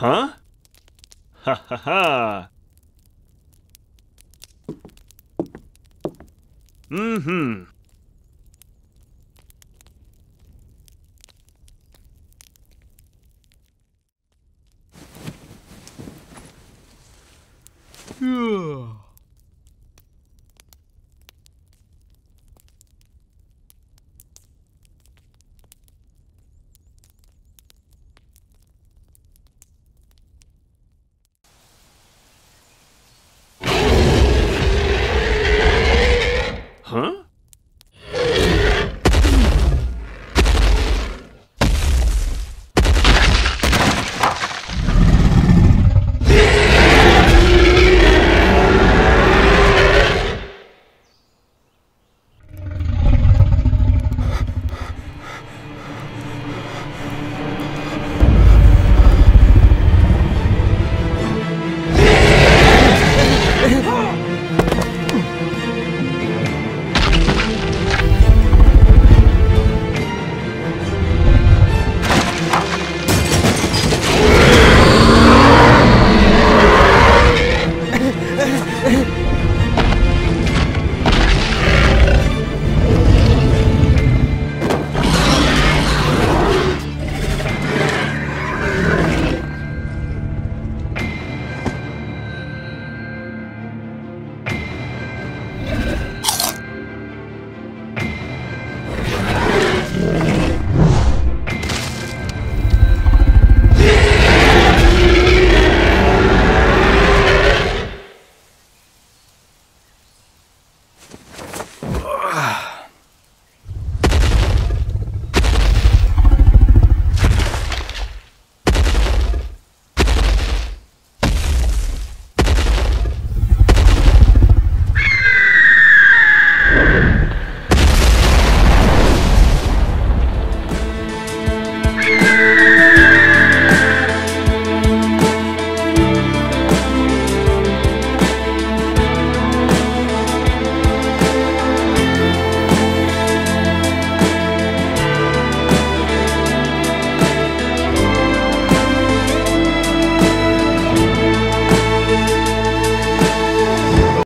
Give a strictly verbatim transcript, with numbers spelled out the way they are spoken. Huh? Ha ha ha. Mm-hmm.